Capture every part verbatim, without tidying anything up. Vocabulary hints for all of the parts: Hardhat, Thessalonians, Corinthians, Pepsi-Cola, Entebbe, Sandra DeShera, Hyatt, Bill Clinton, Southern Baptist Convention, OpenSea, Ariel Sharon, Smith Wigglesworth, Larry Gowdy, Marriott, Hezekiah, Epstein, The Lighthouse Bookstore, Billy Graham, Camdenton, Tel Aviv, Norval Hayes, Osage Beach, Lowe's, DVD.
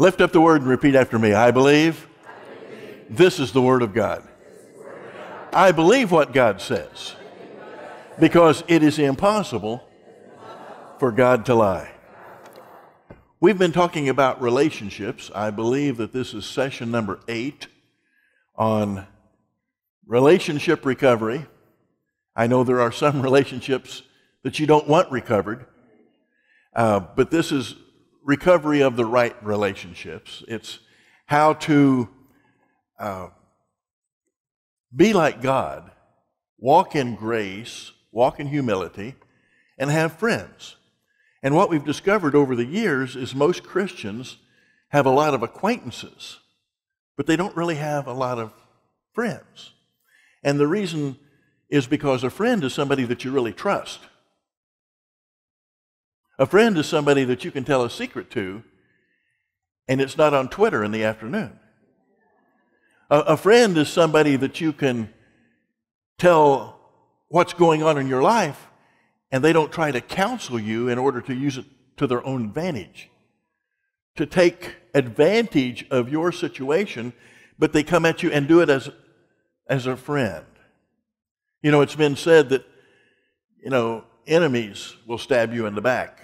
Lift up the word and repeat after me. I believe, I believe. This is the word of God. I believe what God says, because it is impossible for God to lie. We've been talking about relationships. I believe that this is session number eight on relationship recovery. I know there are some relationships that you don't want recovered, uh, but this is recovery of the right relationships. It's how to uh, be like God, walk in grace, walk in humility, and have friends. And what we've discovered over the years is most Christians have a lot of acquaintances, but they don't really have a lot of friends. And the reason is because a friend is somebody that you really trust. A friend is somebody that you can tell a secret to, and it's not on Twitter in the afternoon. A, a friend is somebody that you can tell what's going on in your life, and they don't try to counsel you in order to use it to their own advantage, to take advantage of your situation, but they come at you and do it as, as a friend. You know, it's been said that, you know, enemies will stab you in the back,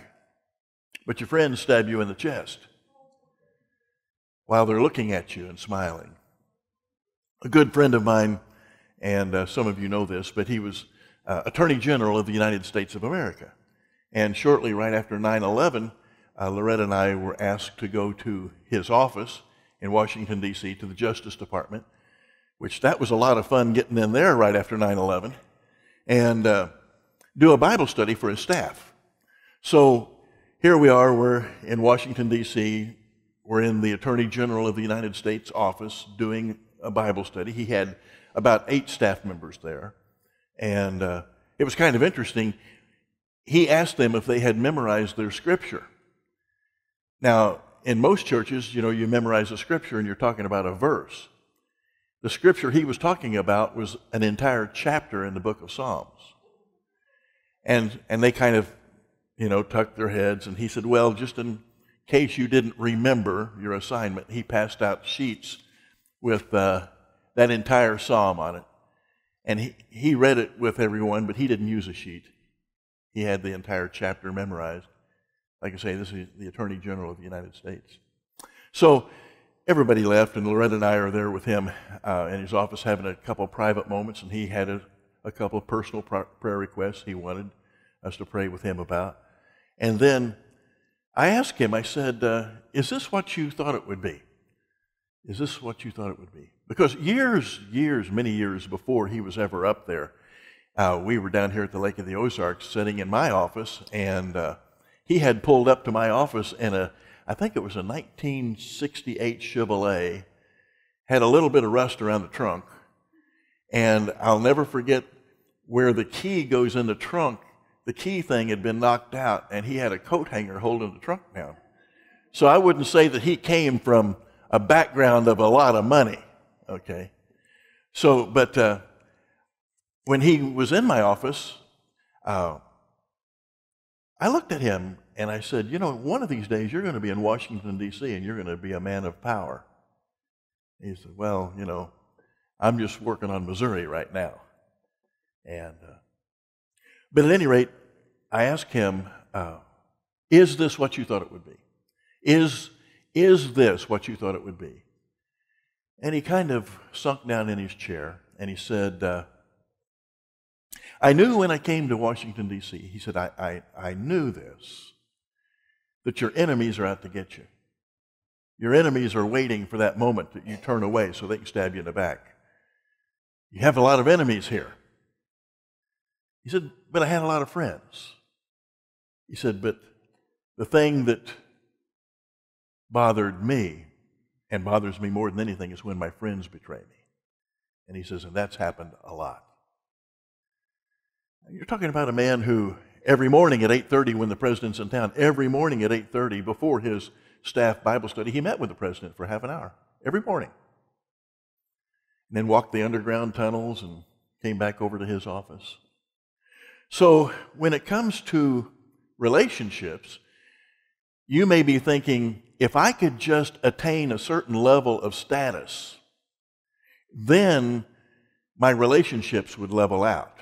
but your friends stab you in the chest while they're looking at you and smiling. A good friend of mine, and uh, some of you know this, but he was uh, Attorney General of the United States of America. And shortly right after nine eleven, uh, Loretta and I were asked to go to his office in Washington, D C, to the Justice Department, which that was a lot of fun getting in there right after nine eleven, and uh, do a Bible study for his staff. So here we are, we're in Washington, D C, we're in the Attorney General of the United States office doing a Bible study. He had about eight staff members there, and uh, it was kind of interesting. He asked them if they had memorized their scripture. Now, in most churches, you know, you memorize a scripture and you're talking about a verse. The scripture he was talking about was an entire chapter in the book of Psalms. And, and they kind of, you know, tucked their heads. And he said, well, just in case you didn't remember your assignment, he passed out sheets with uh, that entire psalm on it. And he, he read it with everyone, but he didn't use a sheet. He had the entire chapter memorized. Like I say, this is the Attorney General of the United States. So everybody left, and Loretta and I are there with him uh, in his office having a couple of private moments, and he had a, a couple of personal prayer requests he wanted us to pray with him about. And then I asked him, I said, uh, is this what you thought it would be? Is this what you thought it would be? Because years, years, many years before he was ever up there, uh, we were down here at the Lake of the Ozarks sitting in my office, and uh, he had pulled up to my office in a, I think it was a nineteen sixty-eight Chevrolet, had a little bit of rust around the trunk, and I'll never forget where the key goes in the trunk. The key thing had been knocked out, and he had a coat hanger holding the trunk down. So I wouldn't say that he came from a background of a lot of money, okay? So, but uh, when he was in my office, uh, I looked at him, and I said, you know, one of these days you're going to be in Washington, D C, and you're going to be a man of power. He said, well, you know, I'm just working on Missouri right now. And, uh, but at any rate, I asked him, uh, is this what you thought it would be? Is, is this what you thought it would be? And he kind of sunk down in his chair, and he said, uh, I knew when I came to Washington, D C, he said, I, I, I knew this, that your enemies are out to get you. Your enemies are waiting for that moment that you turn away so they can stab you in the back. You have a lot of enemies here. He said, but I had a lot of friends. He said, but the thing that bothered me and bothers me more than anything is when my friends betray me. And he says, and that's happened a lot. You're talking about a man who every morning at eight thirty when the president's in town, every morning at eight thirty before his staff Bible study, he met with the president for half an hour every morning. And then walked the underground tunnels and came back over to his office. So when it comes to relationships, You may be thinking, if I could just attain a certain level of status, then my relationships would level out.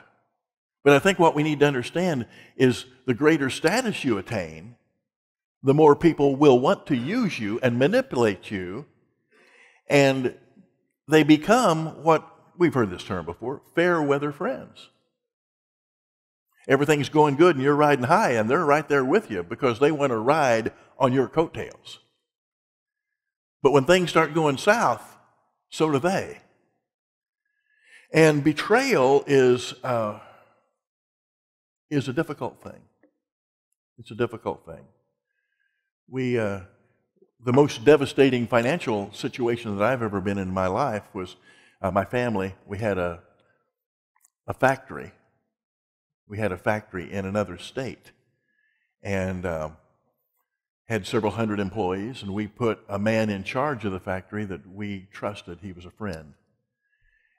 But I think what we need to understand is the greater status you attain, the more people will want to use you and manipulate you, and they become what, we've heard this term before, fair weather friends. Everything's going good and you're riding high and they're right there with you because they want to ride on your coattails. But when things start going south, so do they. And betrayal is, uh, is a difficult thing. It's a difficult thing. We, uh, the most devastating financial situation that I've ever been in my life was uh, my family. We had a, a factory. We had a factory in another state and uh, had several hundred employees, and we put a man in charge of the factory that we trusted. He was a friend.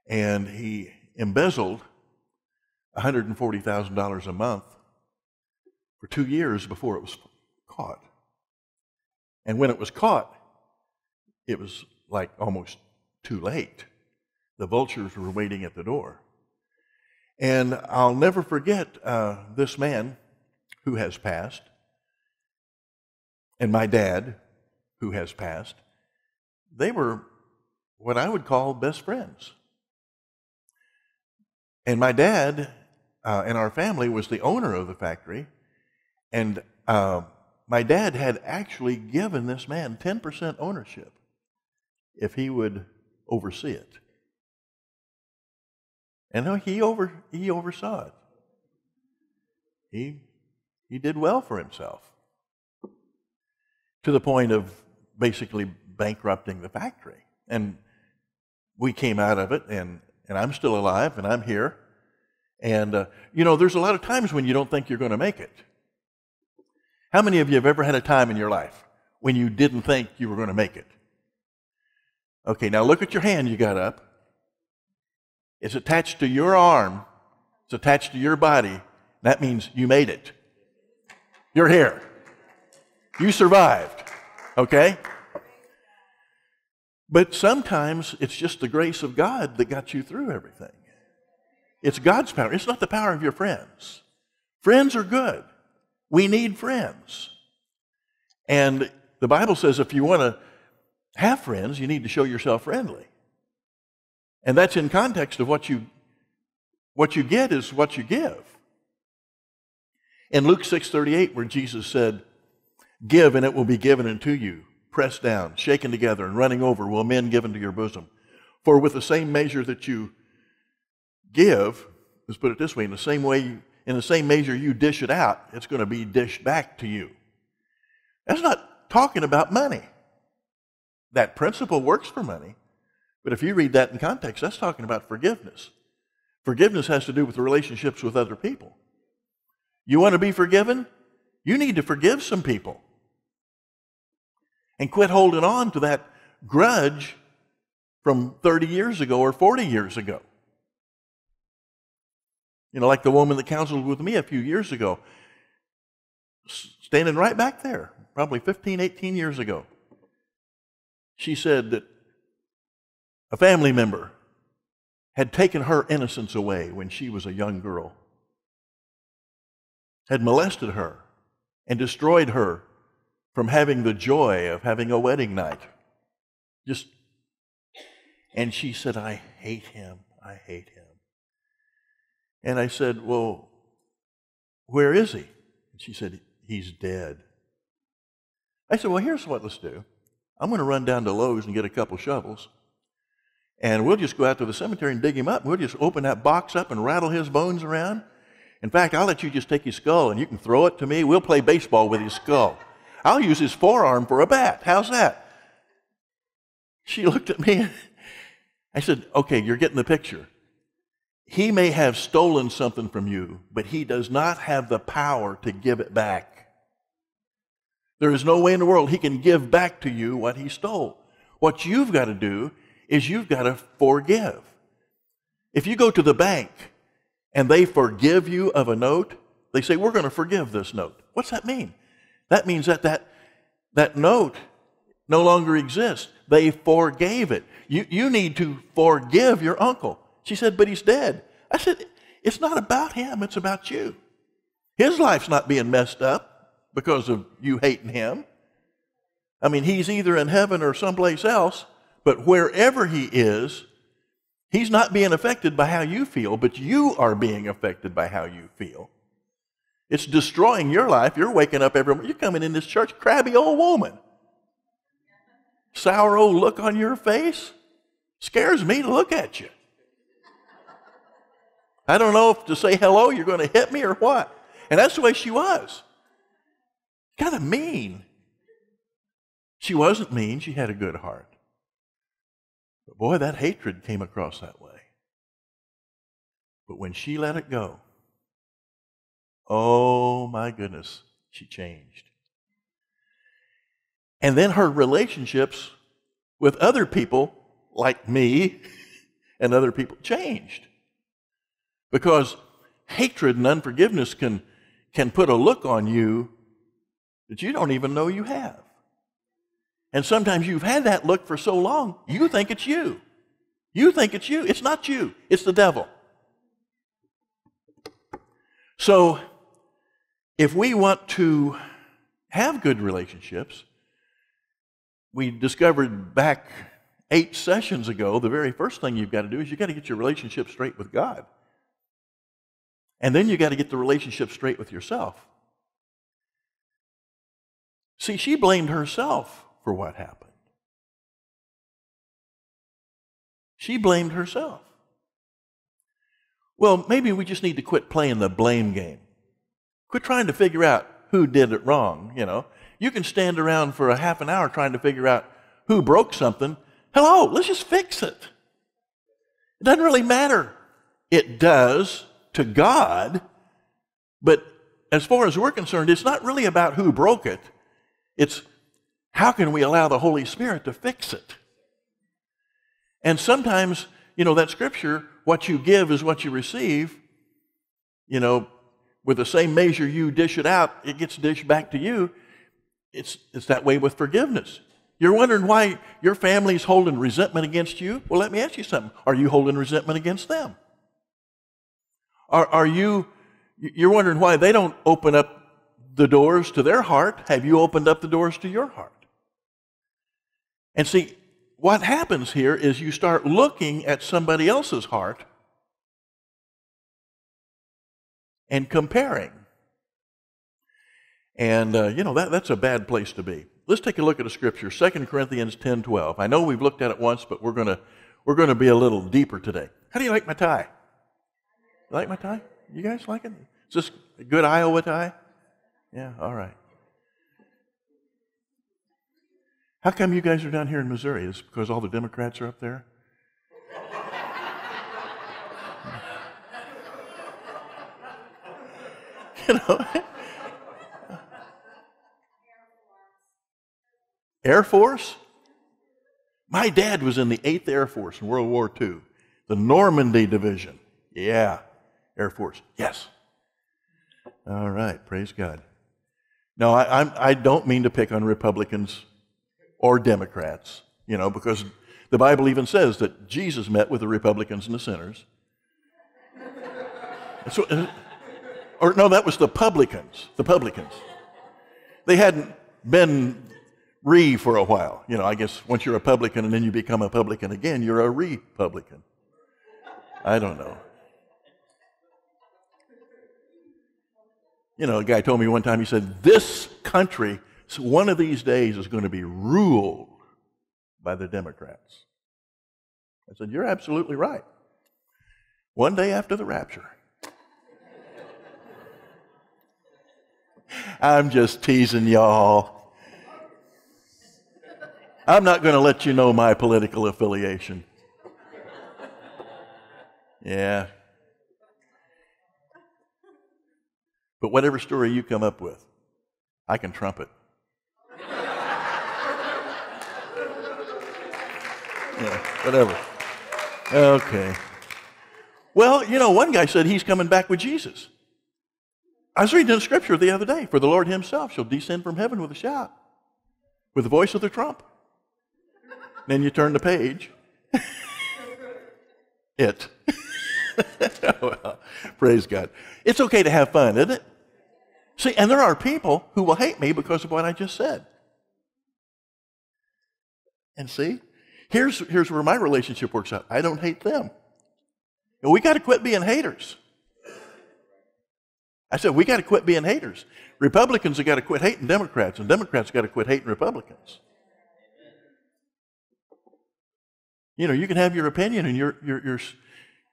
And he embezzled one hundred forty thousand dollars a month for two years before it was caught. And when it was caught, it was like almost too late. The vultures were waiting at the door. And I'll never forget uh, this man who has passed, and my dad who has passed. They were what I would call best friends. And my dad uh, and our family was the owner of the factory, and uh, my dad had actually given this man ten percent ownership if he would oversee it. And he, over, he oversaw it. He, he did well for himself to the point of basically bankrupting the factory. And we came out of it, and, and I'm still alive, and I'm here. And, uh, you know, there's a lot of times when you don't think you're going to make it. How many of you have ever had a time in your life when you didn't think you were going to make it? Okay, now look at your hand you got up. It's attached to your arm. It's attached to your body. That means you made it. You're here. You survived. Okay? But sometimes it's just the grace of God that got you through everything. It's God's power. It's not the power of your friends. Friends are good. We need friends. And the Bible says if you want to have friends, you need to show yourself friendly. And that's in context of what you, what you get is what you give. In Luke six thirty-eight, where Jesus said, "Give, and it will be given unto you, pressed down, shaken together, and running over, will men give into your bosom. For with the same measure that you give," let's put it this way, in the same way, you, in the same measure you dish it out, it's going to be dished back to you. That's not talking about money. That principle works for money. But if you read that in context, that's talking about forgiveness. Forgiveness has to do with the relationships with other people. You want to be forgiven? You need to forgive some people. And quit holding on to that grudge from thirty years ago or forty years ago. You know, like the woman that counseled with me a few years ago, standing right back there, probably fifteen, eighteen years ago. She said that a family member had taken her innocence away when she was a young girl, had molested her and destroyed her from having the joy of having a wedding night. Just, and she said, "I hate him, I hate him." And I said, "Well, where is he?" And she said, "He's dead." I said, "Well, here's what let's do. I'm going to run down to Lowe's and get a couple shovels. And we'll just go out to the cemetery and dig him up. We'll just open that box up and rattle his bones around. In fact, I'll let you just take his skull and you can throw it to me. We'll play baseball with his skull. I'll use his forearm for a bat. How's that?" She looked at me. I said, "Okay, you're getting the picture. He may have stolen something from you, but he does not have the power to give it back. There is no way in the world he can give back to you what he stole. What you've got to do is you've got to forgive. If you go to the bank and they forgive you of a note, they say, 'We're going to forgive this note.' What's that mean? That means that that That note no longer exists. They forgave it. You, you need to forgive your uncle. She said, but he's dead. I said, it's not about him. It's about you. His life's not being messed up because of you hating him. I mean, he's either in heaven or someplace else, but wherever he is, he's not being affected by how you feel, but you are being affected by how you feel. It's destroying your life. You're waking up every morning. You're coming in this church, crabby old woman. Sour old look on your face scares me to look at you. I don't know if to say hello, you're going to hit me or what. And that's the way she was. Kind of mean. She wasn't mean. She had a good heart. But boy, that hatred came across that way. But when she let it go, oh my goodness, she changed. And then her relationships with other people like me and other people changed. Because hatred and unforgiveness can, can put a look on you that you don't even know you have. And sometimes you've had that look for so long, you think it's you. You think it's you. It's not you. It's the devil. So if we want to have good relationships, we discovered back eight sessions ago, the very first thing you've got to do is you've got to get your relationship straight with God. And then you've got to get the relationship straight with yourself. See, she blamed herself for what happened. She blamed herself. Well, maybe we just need to quit playing the blame game. Quit trying to figure out who did it wrong, you know. You can stand around for a half an hour trying to figure out who broke something. Hello, let's just fix it. It doesn't really matter. It does to God, but as far as we're concerned, it's not really about who broke it. It's how can we allow the Holy Spirit to fix it? And sometimes, you know, that scripture, what you give is what you receive, you know, with the same measure you dish it out, it gets dished back to you. It's, it's that way with forgiveness. You're wondering why your family's holding resentment against you? Well, let me ask you something. Are you holding resentment against them? Are, are you, you're wondering why they don't open up the doors to their heart? Have you opened up the doors to your heart? And see, what happens here is you start looking at somebody else's heart and comparing. And, uh, you know, that, that's a bad place to be. Let's take a look at a scripture, Second Corinthians ten twelve. I know we've looked at it once, but we're going we're gonna be a little deeper today. How do you like my tie? You like my tie? You guys like it? Is this a good Iowa tie? Yeah, all right. How come you guys are down here in Missouri? Is it because all the Democrats are up there? You know... Air Force? My dad was in the eighth Air Force in World War Two, the Normandy Division. Yeah, Air Force, yes. All right, praise God. No, I, I'm, I don't mean to pick on Republicans or Democrats, you know, because the Bible even says that Jesus met with the Republicans and the sinners. So, or no, that was the publicans, the publicans. They hadn't been... Re for a while. You know, I guess once you're a publican and then you become a publican again, you're a republican. I don't know. You know, a guy told me one time, he said, this country, one of these days, is going to be ruled by the Democrats. I said, you're absolutely right. One day after the rapture. I'm just teasing y'all. I'm not going to let you know my political affiliation. Yeah. But whatever story you come up with, I can trump it. Yeah, whatever. Okay. Well, you know, one guy said he's coming back with Jesus. I was reading the scripture the other day, for the Lord himself shall descend from heaven with a shout. with the voice of the trump. Then you turn the page. It. Well, praise God. It's okay to have fun, isn't it? See, and there are people who will hate me because of what I just said. And see, here's, here's where my relationship works out. I don't hate them. And we got to quit being haters. I said, we got to quit being haters. Republicans have got to quit hating Democrats, and Democrats have got to quit hating Republicans. You know, you can have your opinion and your, your, your,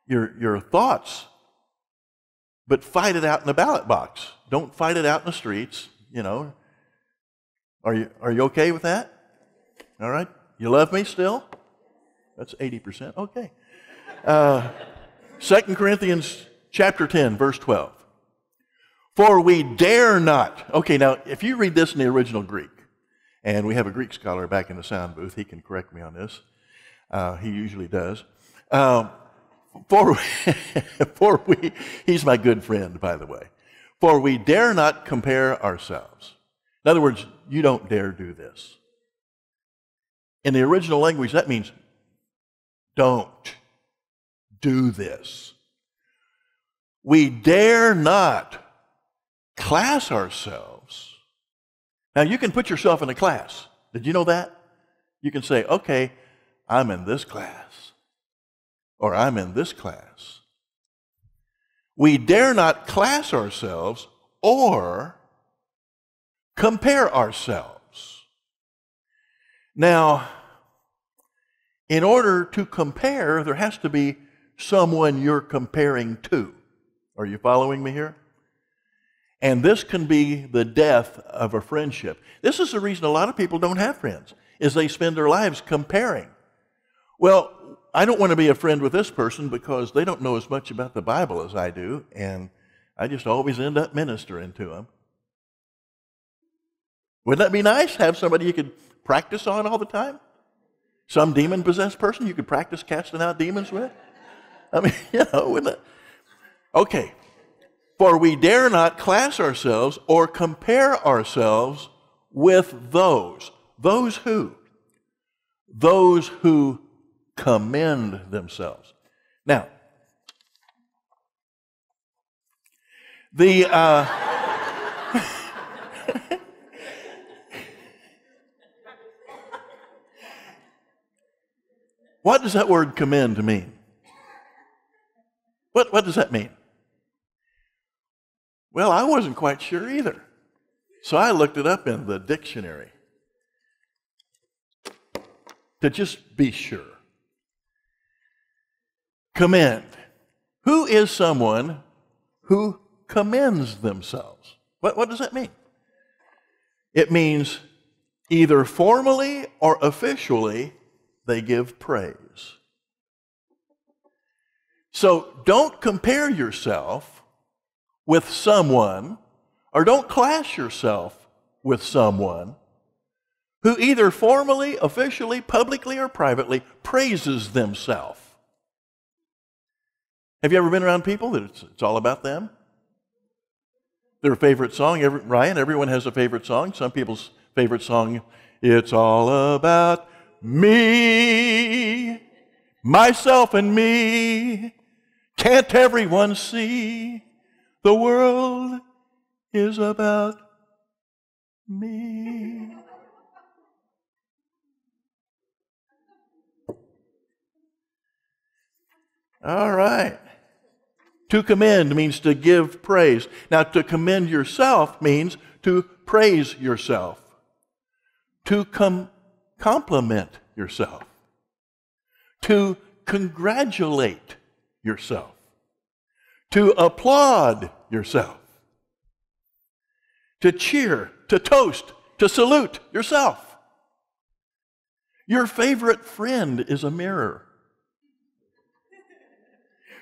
your, your thoughts, but fight it out in the ballot box. Don't fight it out in the streets, you know. Are you, are you okay with that? All right? You love me still? That's eighty percent. Okay. Uh, Second Corinthians chapter ten, verse twelve. For we dare not. Okay, now, if you read this in the original Greek, and we have a Greek scholar back in the sound booth, he can correct me on this. Uh, he usually does. Um, for, for we, he's my good friend, by the way. For we dare not compare ourselves. In other words, you don't dare do this. In the original language, that means don't do this. We dare not class ourselves. Now, you can put yourself in a class. Did you know that? You can say, okay, I'm in this class, or I'm in this class. We dare not class ourselves or compare ourselves. Now, in order to compare, there has to be someone you're comparing to. Are you following me here? And this can be the death of a friendship. This is the reason a lot of people don't have friends, is they spend their lives comparing. Well, I don't want to be a friend with this person because they don't know as much about the Bible as I do, and I just always end up ministering to them. Wouldn't that be nice? Have somebody you could practice on all the time? Some demon-possessed person you could practice casting out demons with? I mean, you know, wouldn't it? Okay. For we dare not class ourselves or compare ourselves with those. Those who? Those who commend themselves. Now, the uh, what does that word commend mean? What what does that mean? Well, I wasn't quite sure either, so I looked it up in the dictionary to just be sure. Commend. Who is someone who commends themselves? What, what does that mean? It means either formally or officially they give praise. So don't compare yourself with someone, or don't class yourself with someone who either formally, officially, publicly, or privately praises themselves. Have you ever been around people that it's, it's all about them? Their favorite song, every, Ryan, everyone has a favorite song. Some people's favorite song, it's all about me, myself and me. Can't everyone see the world is about me? All right. To commend means to give praise. Now, to commend yourself means to praise yourself, to com compliment yourself, to congratulate yourself, to applaud yourself, to cheer, to toast, to salute yourself. Your favorite friend is a mirror.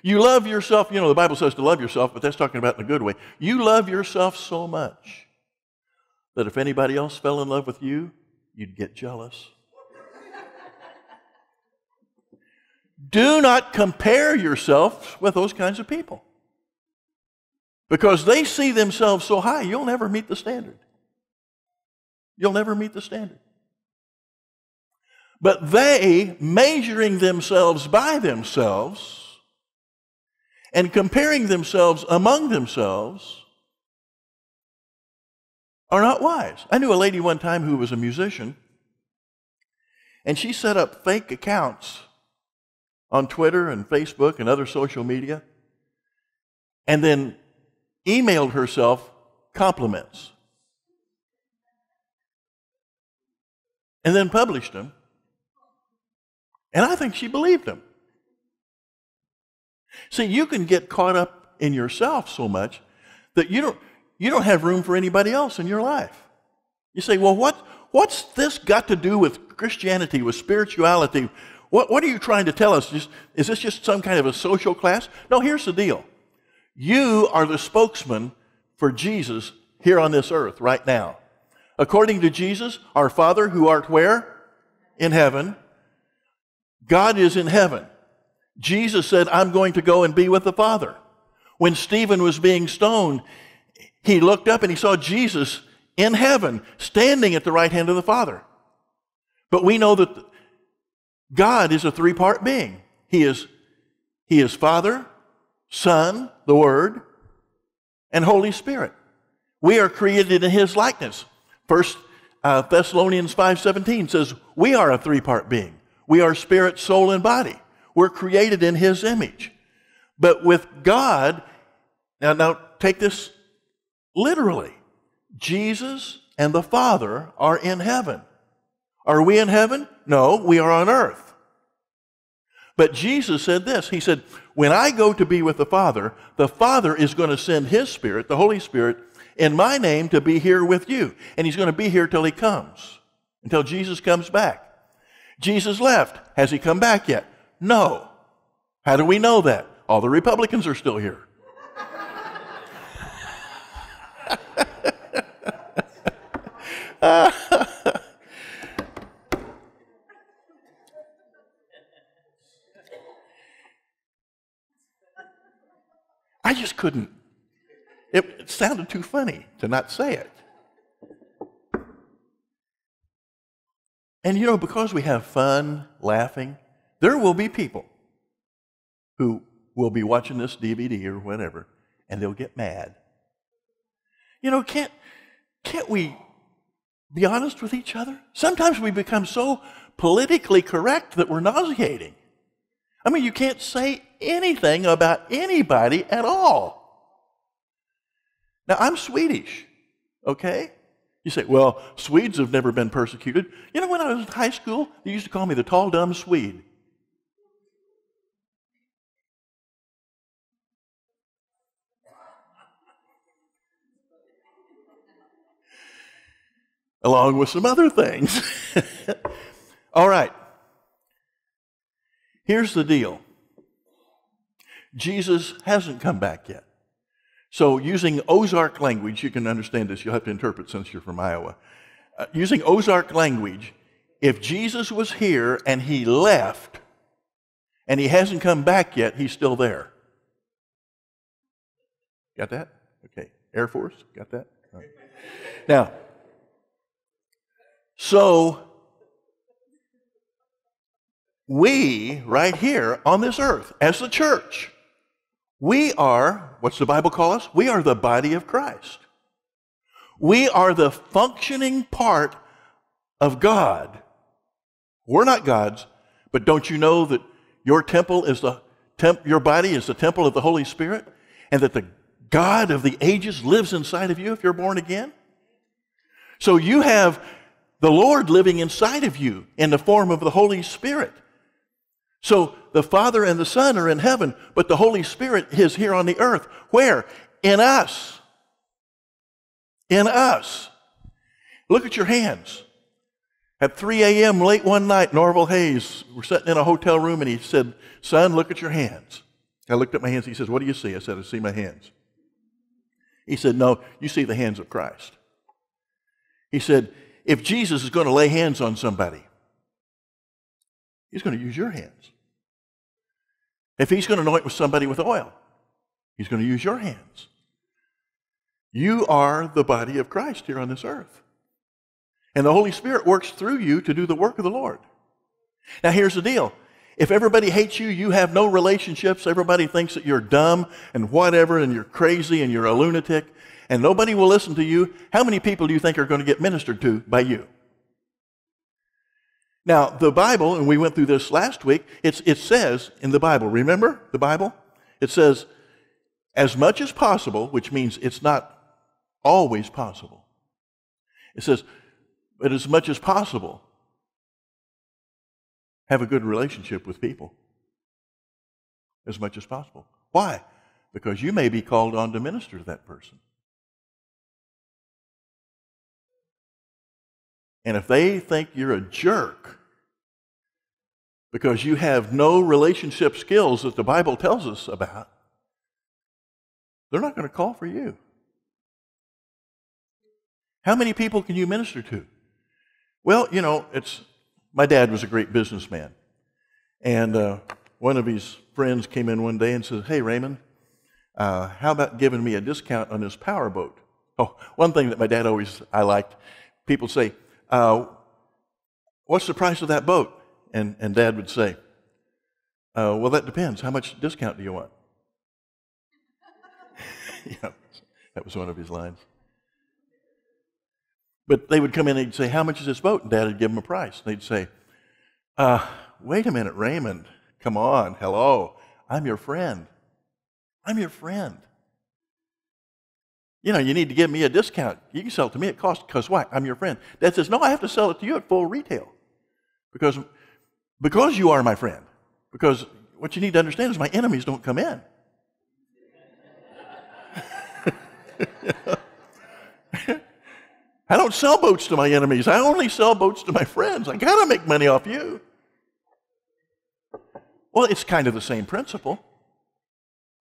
You love yourself. You know, the Bible says to love yourself, but that's talking about in a good way. You love yourself so much that if anybody else fell in love with you, you'd get jealous. Do not compare yourself with those kinds of people, because they see themselves so high, you'll never meet the standard. You'll never meet the standard. But they, measuring themselves by themselves and comparing themselves among themselves, are not wise. I knew a lady one time who was a musician, and she set up fake accounts on Twitter and Facebook and other social media, and then emailed herself compliments, and then published them. And I think she believed him. See, you can get caught up in yourself so much that you don't, you don't have room for anybody else in your life. You say, well, what, what's this got to do with Christianity, with spirituality? What, what are you trying to tell us? Just, is this just some kind of a social class? No, here's the deal. You are the spokesman for Jesus here on this earth right now. According to Jesus, our Father who art where? In heaven. God is in heaven. Jesus said, I'm going to go and be with the Father. When Stephen was being stoned, he looked up and he saw Jesus in heaven, standing at the right hand of the Father. But we know that God is a three-part being. He is, he is Father, Son, the Word, and Holy Spirit. We are created in His likeness. First uh, Thessalonians five seventeen says, we are a three-part being. We are spirit, soul, and body. We're created in His image. But with God, now, now take this literally. Jesus and the Father are in heaven. Are we in heaven? No, we are on earth. But Jesus said this. He said, when I go to be with the Father, the Father is going to send His Spirit, the Holy Spirit, in my name to be here with you. And He's going to be here till He comes, until Jesus comes back. Jesus left. Has He come back yet? No. How do we know that? All the Republicans are still here. uh, I just couldn't. It, it sounded too funny to not say it. And you know, because we have fun, laughing, there will be people who will be watching this D V D or whatever, and they'll get mad. You know, can't, can't we be honest with each other? Sometimes we become so politically correct that we're nauseating. I mean, you can't say anything about anybody at all. Now, I'm Swedish, okay? You say, well, Swedes have never been persecuted. You know, when I was in high school, they used to call me the tall, dumb Swede. Along with some other things. All right. Here's the deal. Jesus hasn't come back yet. So using Ozark language, you can understand this. You'll have to interpret since you're from Iowa. Uh, using Ozark language, if Jesus was here and He left and He hasn't come back yet, He's still there. Got that? Okay. Air Force? Got that? All right. Now, so we right here on this earth as the church, we are, what's the Bible call us? We are the body of Christ. We are the functioning part of God. We're not God's, but don't you know that your temple is the temp, your body is the temple of the Holy Spirit, and that the God of the ages lives inside of you if you're born again? So you have the Lord living inside of you in the form of the Holy Spirit. So the Father and the Son are in heaven, but the Holy Spirit is here on the earth. Where? In us. In us. Look at your hands. At three A M late one night, Norval Hayes, we're sitting in a hotel room, and he said, son, look at your hands. I looked at my hands. He says, what do you see? I said, I see my hands. He said, no, you see the hands of Christ. He said, if Jesus is going to lay hands on somebody, He's going to use your hands. If He's going to anoint with somebody with oil, He's going to use your hands. You are the body of Christ here on this earth. And the Holy Spirit works through you to do the work of the Lord. Now, here's the deal. If everybody hates you, you have no relationships, everybody thinks that you're dumb and whatever and you're crazy and you're a lunatic and nobody will listen to you, how many people do you think are going to get ministered to by you? Now, the Bible, and we went through this last week, it's, it says in the Bible, remember the Bible? It says, as much as possible, which means it's not always possible. It says, but as much as possible, have a good relationship with people as much as possible. Why? Because you may be called on to minister to that person. And if they think you're a jerk because you have no relationship skills that the Bible tells us about, they're not going to call for you. How many people can you minister to? Well, you know, it's... My dad was a great businessman, and uh, one of his friends came in one day and said, hey, Raymond, uh, how about giving me a discount on this powerboat? Oh, one thing that my dad always, I liked, people say, uh, what's the price of that boat? And, and Dad would say, uh, well, that depends. How much discount do you want? You know, that was one of his lines. But they would come in and they'd say, how much is this boat? And Dad would give them a price. And they'd say, uh, wait a minute, Raymond. Come on. Hello. I'm your friend. I'm your friend. You know, you need to give me a discount. You can sell it to me at cost because why? I'm your friend. Dad says, no, I have to sell it to you at full retail because, because you are my friend. Because what you need to understand is my enemies don't come in. I don't sell boats to my enemies. I only sell boats to my friends. I got to make money off you. Well, it's kind of the same principle.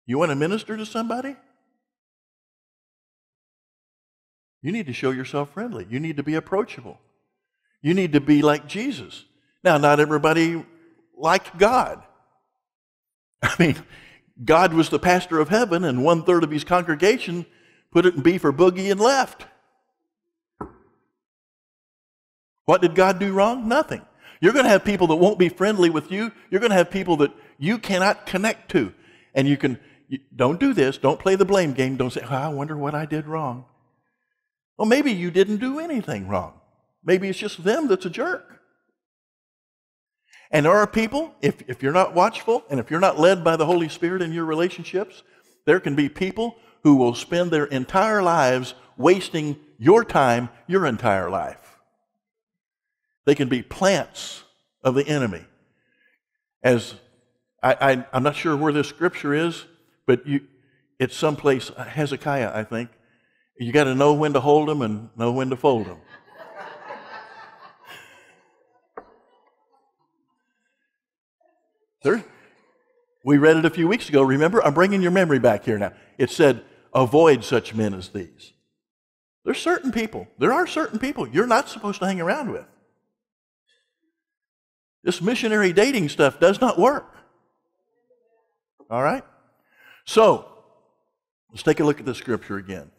You want to minister to somebody? You need to show yourself friendly. You need to be approachable. You need to be like Jesus. Now, not everybody liked God. I mean, God was the pastor of heaven, and one-third of his congregation put it in B for boogie and left. What did God do wrong? Nothing. You're going to have people that won't be friendly with you. You're going to have people that you cannot connect to. And you can, you, don't do this. Don't play the blame game. Don't say, oh, I wonder what I did wrong. Well, maybe you didn't do anything wrong. Maybe it's just them that's a jerk. And there are people, if, if you're not watchful and if you're not led by the Holy Spirit in your relationships, there can be people who will spend their entire lives wasting your time, your entire life. They can be plants of the enemy. As I, I, I'm not sure where this scripture is, but you, it's someplace, Hezekiah, I think. You got to know when to hold them and know when to fold them. There, we read it a few weeks ago. Remember, I'm bringing your memory back here now. It said, avoid such men as these. There's certain people. There are certain people you're not supposed to hang around with. This missionary dating stuff does not work. All right? So, let's take a look at the scripture again.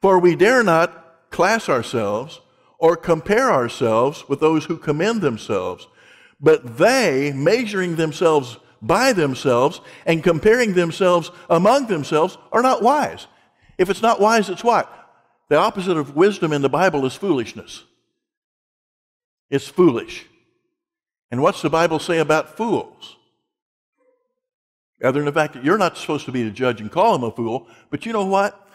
For we dare not class ourselves or compare ourselves with those who commend themselves, but they, measuring themselves by themselves and comparing themselves among themselves, are not wise. If it's not wise, it's what? The opposite of wisdom in the Bible is foolishness. It's foolish. And what's the Bible say about fools? Other than the fact that you're not supposed to be the judge and call them a fool, but you know what?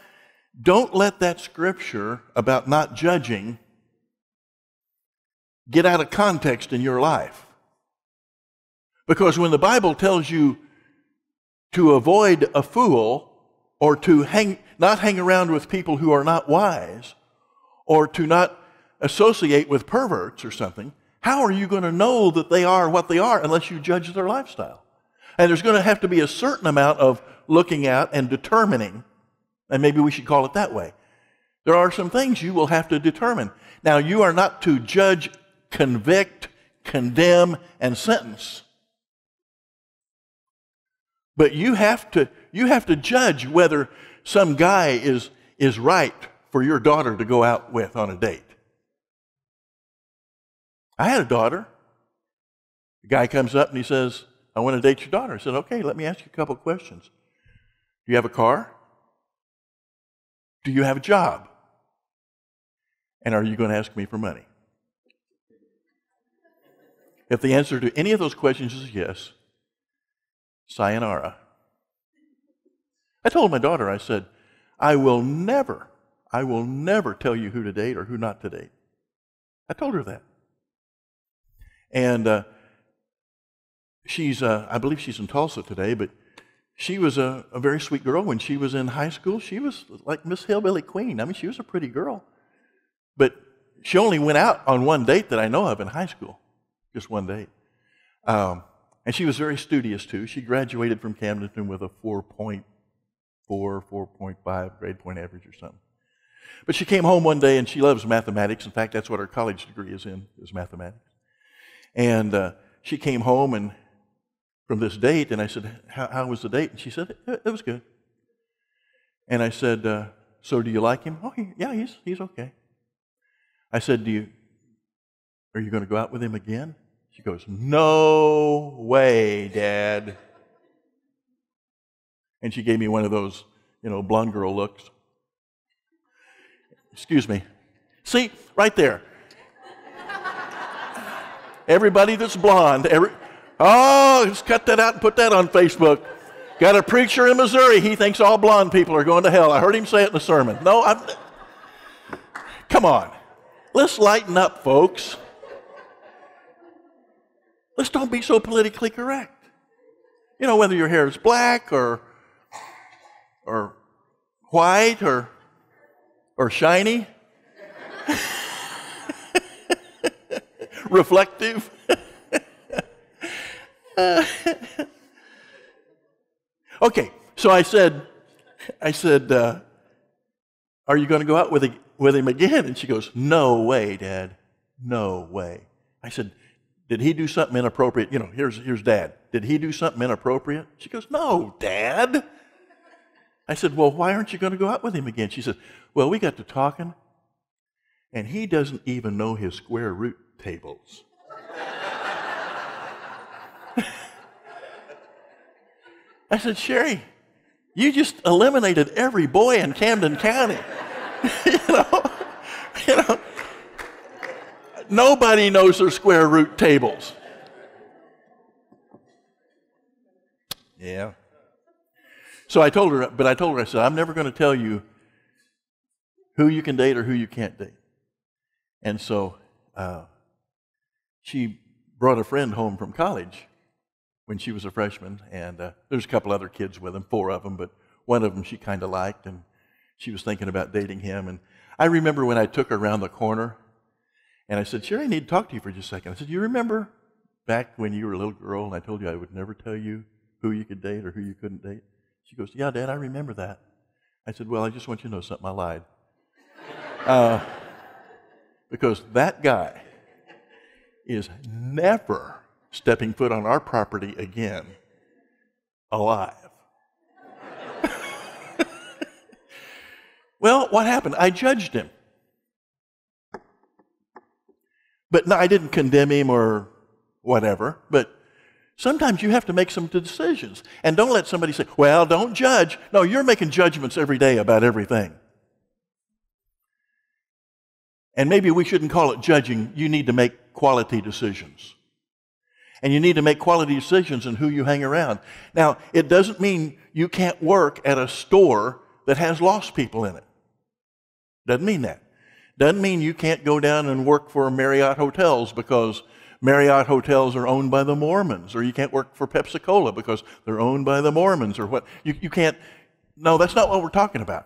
Don't let that scripture about not judging get out of context in your life. Because when the Bible tells you to avoid a fool or to hang, not hang around with people who are not wise or to not associate with perverts or something, how are you going to know that they are what they are unless you judge their lifestyle? And there's going to have to be a certain amount of looking at and determining, and maybe we should call it that way. There are some things you will have to determine. Now, you are not to judge, convict, condemn, and sentence. But you have to, you have to judge whether some guy is, is right for your daughter to go out with on a date. I had a daughter The guy comes up and he says, I want to date your daughter. I said, okay, let me ask you a couple of questions. Do you have a car? Do you have a job? And are you going to ask me for money? If the answer to any of those questions is yes, sayonara. I told my daughter, I said, I will never, I will never tell you who to date or who not to date. I told her that. And uh, she's, uh, I believe she's in Tulsa today, but she was a, a very sweet girl. When she was in high school, she was like Miss Hillbilly Queen. I mean, she was a pretty girl. But she only went out on one date that I know of in high school, just one date. Um, and she was very studious, too. She graduated from Camdenton with a four point four, four point five grade point average or something. But she came home one day, and she loves mathematics. In fact, that's what her college degree is in, is mathematics. And uh, she came home and from this date, and I said, how, how was the date? And she said, it, it was good. And I said, uh, so do you like him? Oh, he, yeah, he's, he's okay. I said, do you, are you going to go out with him again? She goes, no way, Dad. And she gave me one of those, you know, blonde girl looks. Excuse me. See, right there. Everybody that's blonde, every, oh, just cut that out and put that on Facebook. Got a preacher in Missouri. He thinks all blonde people are going to hell. I heard him say it in a sermon. No, I'm, come on. Let's lighten up, folks. Let's don't be so politically correct. You know, whether your hair is black or, or white or, or shiny. Reflective. uh, okay, so I said, I said, uh, are you going to go out with, a, with him again? And she goes, no way, Dad, no way. I said, did he do something inappropriate? You know, here's, here's Dad. Did he do something inappropriate? She goes, no, Dad. I said, well, why aren't you going to go out with him again? She said, well, we got to talking, and he doesn't even know his square root tables. I said, Sherry, you just eliminated every boy in Camden County. you know, you know, nobody knows their square root tables. Yeah. So I told her, but I told her, I said, I'm never going to tell you who you can date or who you can't date. And so uh, she brought a friend home from college when she was a freshman, and uh, there's a couple other kids with them, four of them, but one of them she kind of liked, and she was thinking about dating him. And I remember when I took her around the corner, and I said, Sherry, I need to talk to you for just a second. I said, you remember back when you were a little girl, and I told you I would never tell you who you could date or who you couldn't date? She goes, yeah, Dad, I remember that. I said, well, I just want you to know something, I lied. uh, because that guy is never stepping foot on our property again alive. Well, what happened? I judged him. But no, I didn't condemn him or whatever. But sometimes you have to make some decisions. And don't let somebody say, well, don't judge. No, you're making judgments every day about everything. And maybe we shouldn't call it judging. You need to make quality decisions. And you need to make quality decisions in who you hang around. Now, it doesn't mean you can't work at a store that has lost people in it. Doesn't mean that. Doesn't mean you can't go down and work for Marriott Hotels because Marriott Hotels are owned by the Mormons, or you can't work for Pepsi-Cola because they're owned by the Mormons, or what. You, you can't. No, that's not what we're talking about.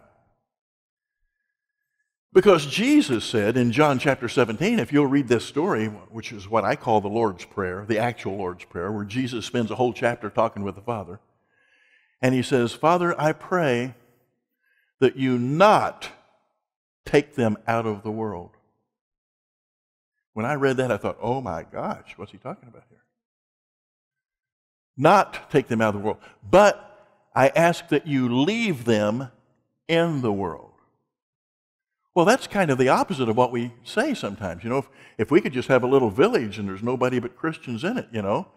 Because Jesus said in John chapter seventeen, if you'll read this story, which is what I call the Lord's Prayer, the actual Lord's Prayer, where Jesus spends a whole chapter talking with the Father, and he says, Father, I pray that you not take them out of the world. When I read that, I thought, oh my gosh, what's he talking about here? Not take them out of the world, but I ask that you leave them in the world. Well, that's kind of the opposite of what we say sometimes. You know, if, if we could just have a little village and there's nobody but Christians in it, you know,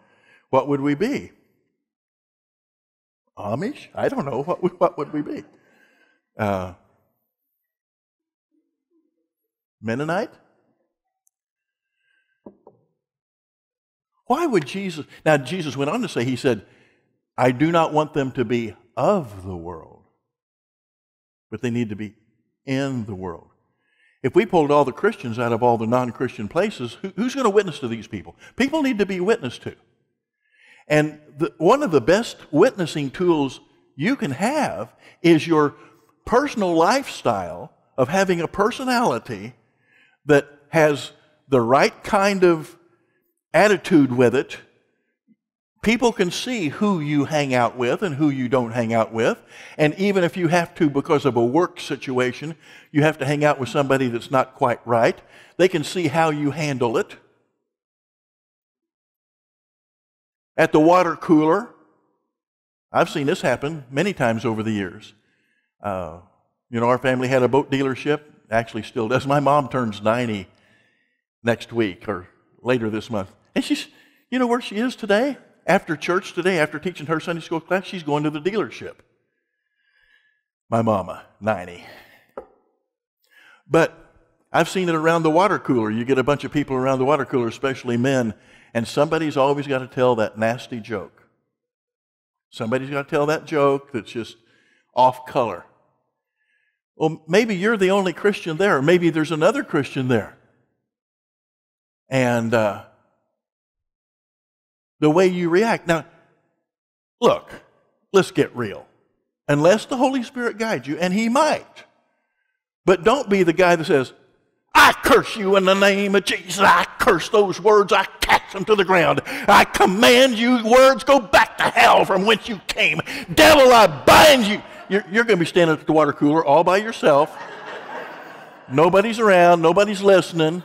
what would we be? Amish? I don't know. What, we, what would we be? Uh, Mennonite? Why would Jesus... Now, Jesus went on to say, he said, I do not want them to be of the world, but they need to be in the world. If we pulled all the Christians out of all the non-Christian places, who, who's going to witness to these people? People need to be witnessed to. And the, one of the best witnessing tools you can have is your personal lifestyle of having a personality that has the right kind of attitude with it. People can see who you hang out with and who you don't hang out with. And even if you have to, because of a work situation, you have to hang out with somebody that's not quite right, they can see how you handle it. At the water cooler, I've seen this happen many times over the years. Uh, you know, our family had a boat dealership, actually still does. My mom turns ninety next week or later this month. And she's, you know where she is today? After church today, after teaching her Sunday school class, she's going to the dealership. My mama, ninety. But I've seen it around the water cooler. You get a bunch of people around the water cooler, especially men, and somebody's always got to tell that nasty joke. Somebody's got to tell that joke that's just off color. Well, maybe you're the only Christian there, or maybe there's another Christian there. And... Uh, the way you react. Now, look, let's get real. Unless the Holy Spirit guides you, and He might. But don't be the guy that says, I curse you in the name of Jesus. I curse those words. I cast them to the ground. I command you words, go back to hell from whence you came. Devil, I bind you. You're, you're going to be standing at the water cooler all by yourself. Nobody's around. Nobody's listening.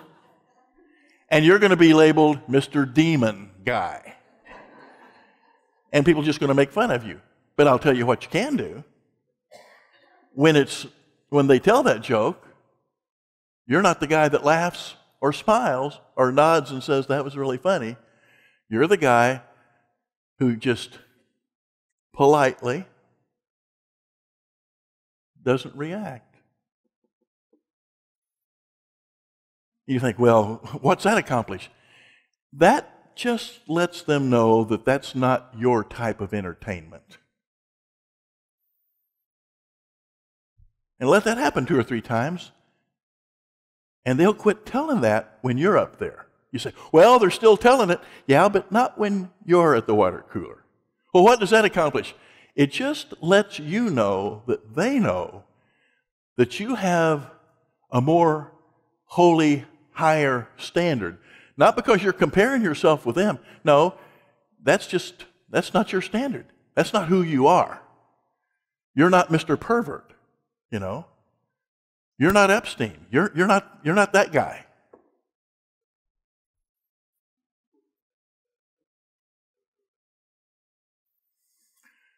And you're going to be labeled Mister Demon Guy. And people are just going to make fun of you. But I'll tell you what you can do. When it's when they tell that joke, you're not the guy that laughs or smiles or nods and says, that was really funny. You're the guy who just politely doesn't react. You think, well, what's that accomplish? That just lets them know that that's not your type of entertainment. And let that happen two or three times, and they'll quit telling that when you're up there. You say, well, they're still telling it. Yeah, but not when you're at the water cooler. Well, what does that accomplish? It just lets you know that they know that you have a more holy, higher standard. Not because you're comparing yourself with them. No, that's just, that's not your standard. That's not who you are. You're not Mister Pervert, you know. You're not Epstein. You're, you're, not, you're not that guy.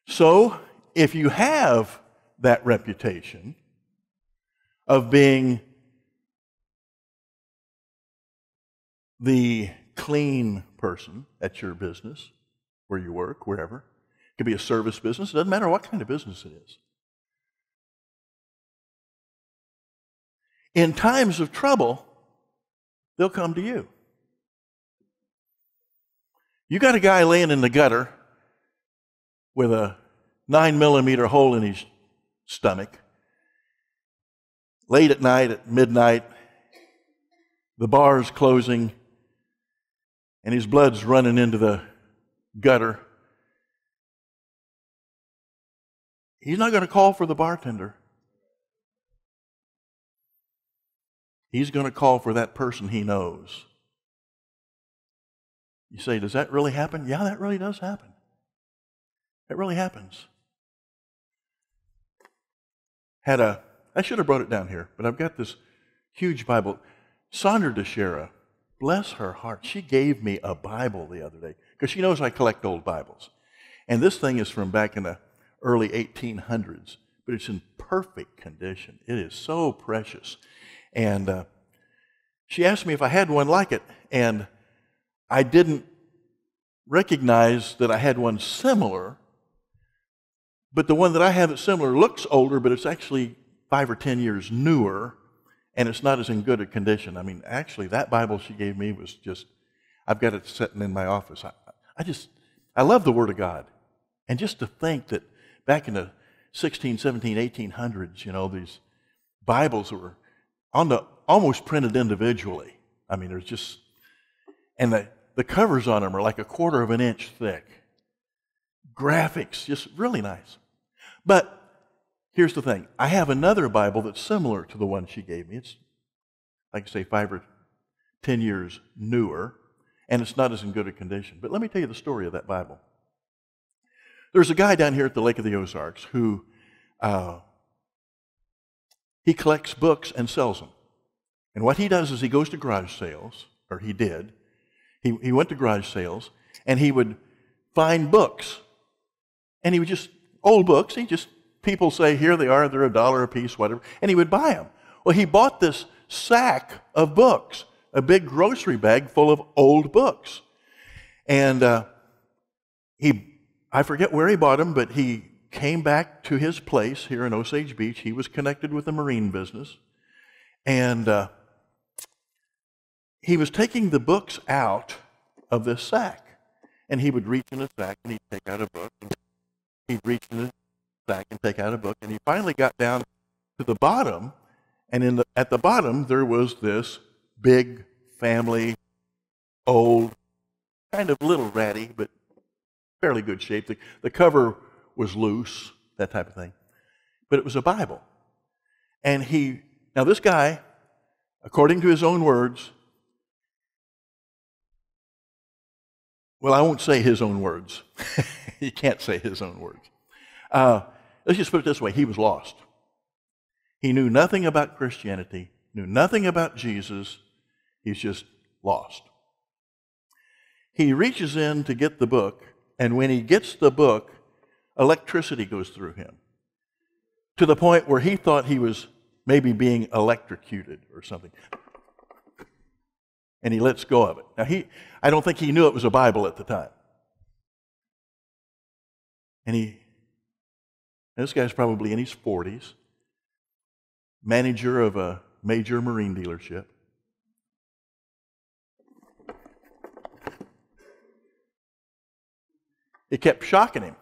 So, if you have that reputation of being the clean person at your business, where you work, wherever. It could be a service business. It doesn't matter what kind of business it is. In times of trouble, they'll come to you. You got a guy laying in the gutter with a nine millimeter hole in his stomach. Late at night, at midnight, the bar's closing, and his blood's running into the gutter. He's not going to call for the bartender. He's going to call for that person he knows. You say, does that really happen? Yeah, that really does happen. That really happens. Had a, I should have brought it down here, but I've got this huge Bible. Sandra DeShera, bless her heart, she gave me a Bible the other day because she knows I collect old Bibles. And this thing is from back in the early eighteen hundreds, but it's in perfect condition. It is so precious. And uh, she asked me if I had one like it, and I didn't recognize that I had one similar, but the one that I have that's similar looks older, but it's actually five or ten years newer, and it's not as in good a condition. I mean, actually, that Bible she gave me was just, I've got it sitting in my office. I, I just, I love the Word of God. And just to think that back in the sixteen, seventeen, eighteen hundreds, you know, these Bibles were on the, almost printed individually. I mean, there's just, and the, the covers on them are like a quarter of an inch thick. Graphics, just really nice. But here's the thing. I have another Bible that's similar to the one she gave me. It's, like I say, five or ten years newer, and it's not as in good a condition. But let me tell you the story of that Bible. There's a guy down here at the Lake of the Ozarks who, uh, he collects books and sells them. And what he does is he goes to garage sales, or he did. He, he went to garage sales, and he would find books. And he would just, old books, he just, people say, here they are, they're a dollar a piece, whatever, and he would buy them. Well, he bought this sack of books, a big grocery bag full of old books. And uh, he... I forget where he bought them, but he came back to his place here in Osage Beach. He was connected with the marine business. And uh, he was taking the books out of this sack. And he would reach in the sack, and he'd take out a book. And he'd reach in the sack and take out a book. And he finally got down to the bottom. And in the, at the bottom, there was this big family, old, kind of little ratty, but fairly good shape. The, the cover was loose, that type of thing. But it was a Bible. And he, now this guy, according to his own words, well, I won't say his own words. You can't say his own words. Uh, let's just put it this way. He was lost. He knew nothing about Christianity, knew nothing about Jesus. He's just lost. He reaches in to get the book, and when he gets the book, electricity goes through him to the point where he thought he was maybe being electrocuted or something. And he lets go of it. Now, he, I don't think he knew it was a Bible at the time. And he, this guy's probably in his forties, manager of a major marine dealership. It kept shocking him.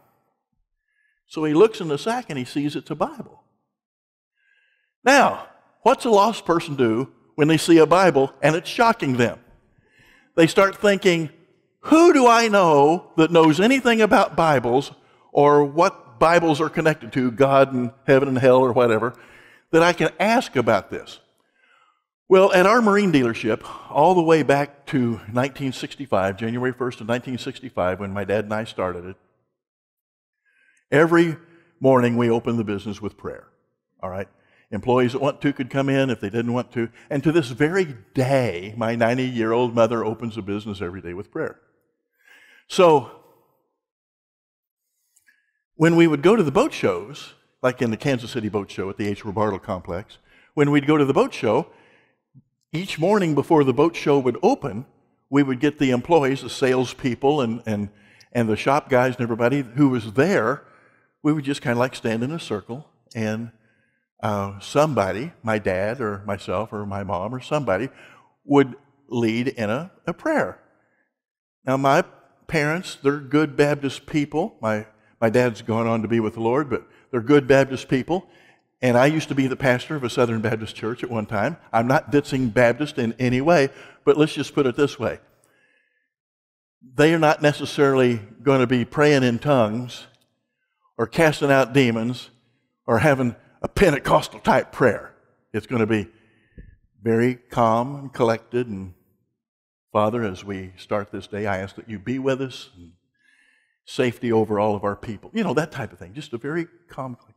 So he looks in the sack and he sees it's a Bible. Now, what's a lost person do when they see a Bible and it's shocking them? They start thinking, who do I know that knows anything about Bibles or what Bibles are connected to, God and heaven and hell or whatever, that I can ask about this? Well, at our marine dealership, all the way back to nineteen sixty-five, January first of nineteen sixty-five, when my dad and I started it, every morning we opened the business with prayer, all right? Employees that want to could come in if they didn't want to. And to this very day, my ninety-year-old mother opens the business every day with prayer. So when we would go to the boat shows, like in the Kansas City Boat Show at the H. Robartle Complex, when we'd go to the boat show, each morning before the boat show would open, we would get the employees, the salespeople, and, and, and the shop guys and everybody who was there. We would just kind of like stand in a circle, and uh, somebody, my dad or myself or my mom or somebody, would lead in a, a prayer. Now, my parents, they're good Baptist people. My, my dad's gone on to be with the Lord, but they're good Baptist people. And I used to be the pastor of a Southern Baptist church at one time. I'm not ditzing Baptist in any way, but let's just put it this way. They are not necessarily going to be praying in tongues or casting out demons or having a Pentecostal type prayer. It's going to be very calm and collected. And Father, as we start this day, I ask that you be with us and safety over all of our people. You know, that type of thing. Just a very calm, collected.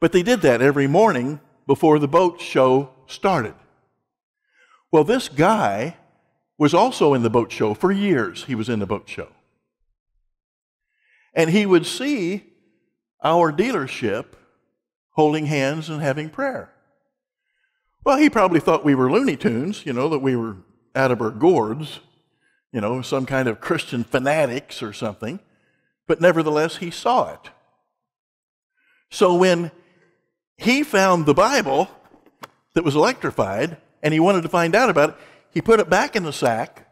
But they did that every morning before the boat show started. Well, this guy was also in the boat show. For years, he was in the boat show. And he would see our dealership holding hands and having prayer. Well, he probably thought we were Looney Tunes, you know, that we were out of our gourds, you know, some kind of Christian fanatics or something. But nevertheless, he saw it. So when he found the Bible that was electrified and he wanted to find out about it, he put it back in the sack